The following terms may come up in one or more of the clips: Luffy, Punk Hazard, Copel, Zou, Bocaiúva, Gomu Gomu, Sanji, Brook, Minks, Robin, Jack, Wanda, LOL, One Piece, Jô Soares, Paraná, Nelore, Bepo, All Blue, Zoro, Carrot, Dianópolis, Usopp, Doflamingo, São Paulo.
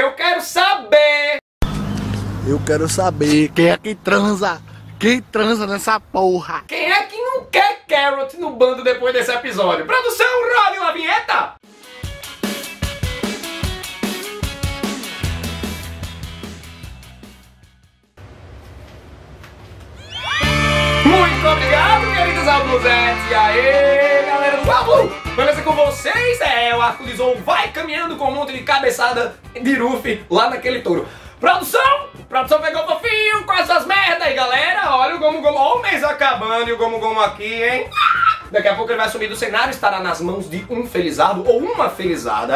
Eu quero saber! Eu quero saber quem é que transa! Quem transa nessa porra? Quem é que não quer Carrot no bando depois desse episódio? Produção, role uma vinheta! Muito obrigado, queridos abluzetes! E aê, galera do All Blue! Beleza com vocês? O arco de Zou vai caminhando com um monte de cabeçada de Luffy lá naquele touro. Produção! Produção pegou o fofinho com essas merda aí, galera. Olha o Gomu Gomu. Olha o mês acabando e o Gomu Gomu aqui, hein? Daqui a pouco ele vai sumir do cenário, estará nas mãos de um felizardo ou uma felizarda.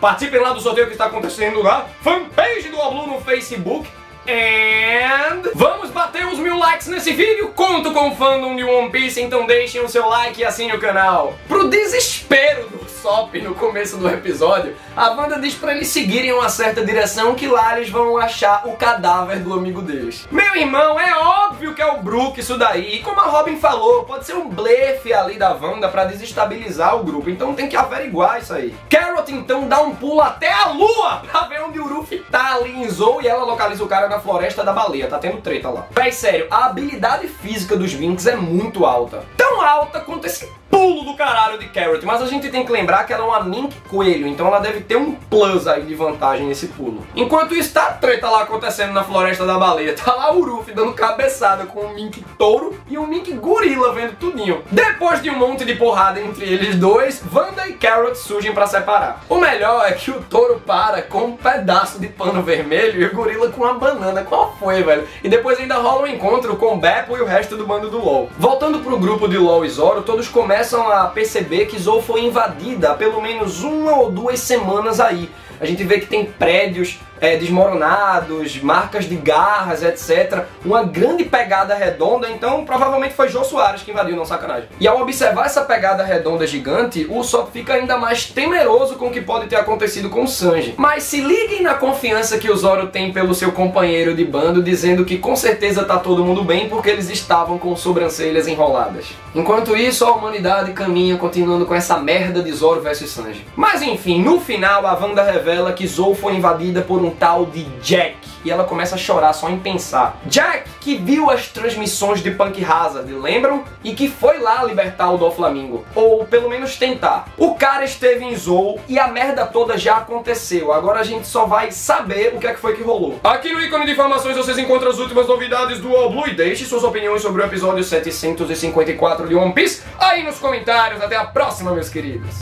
Participem lá do sorteio que está acontecendo lá. Fanpage do All Blue no Facebook. And... vamos bater os 1000 likes nesse vídeo. Conto com o fandom de One Piece, então deixem o seu like e assinem o canal. Pro desespero do Sop no começo do episódio, a Wanda diz pra eles seguirem uma certa direção, que lá eles vão achar o cadáver do amigo deles. Meu irmão, é óbvio que é o Brook isso daí. E como a Robin falou, pode ser um blefe ali da Wanda pra desestabilizar o grupo, então tem que averiguar isso aí. Carrot então dá um pulo até a lua pra ver onde o Luffy tá ali em Zou, e ela localiza o cara na floresta da baleia, tá tendo treta lá. Véi, sério, a habilidade física dos Minks é muito alta. Tão alta quanto esse pulo do caralho de Carrot, mas a gente tem que lembrar que ela é uma Mink coelho, então ela deve ter um plus aí de vantagem nesse pulo. Enquanto isso, tá a treta lá acontecendo na floresta da baleia. Tá lá o Luffy dando cabeçada com um Mink touro e um Mink gorila vendo tudinho. Depois de um monte de porrada entre eles dois, Wanda e Carrot surgem pra separar. O melhor é que o touro para com um pedaço de pano vermelho e o gorila com uma banana. Qual foi, velho? E depois ainda rola um encontro com o Bepo e o resto do bando do LOL. Voltando pro grupo de LOL e Zoro, todos começam a perceber que Zou foi invadida há pelo menos 1 ou 2 semanas aí. A gente vê que tem prédios desmoronados, marcas de garras, etc. Uma grande pegada redonda, então provavelmente foi Jô Soares que invadiu, não, sacanagem. E ao observar essa pegada redonda gigante, o Sop fica ainda mais temeroso com o que pode ter acontecido com o Sanji. Mas se liguem na confiança que o Zoro tem pelo seu companheiro de bando, dizendo que com certeza tá todo mundo bem porque eles estavam com sobrancelhas enroladas. Enquanto isso, a humanidade caminha, continuando com essa merda de Zoro vs Sanji. Mas enfim, no final a Wanda revela que Zou foi invadida por um tal de Jack, e ela começa a chorar só em pensar. Jack, que viu as transmissões de Punk Hazard, lembram? E que foi lá libertar o Doflamingo, ou pelo menos tentar. O cara esteve em Zou e a merda toda já aconteceu, agora a gente só vai saber o que é que foi que rolou. Aqui no ícone de informações vocês encontram as últimas novidades do All Blue, e deixe suas opiniões sobre o episódio 754 de One Piece aí nos comentários. Até a próxima, meus queridos!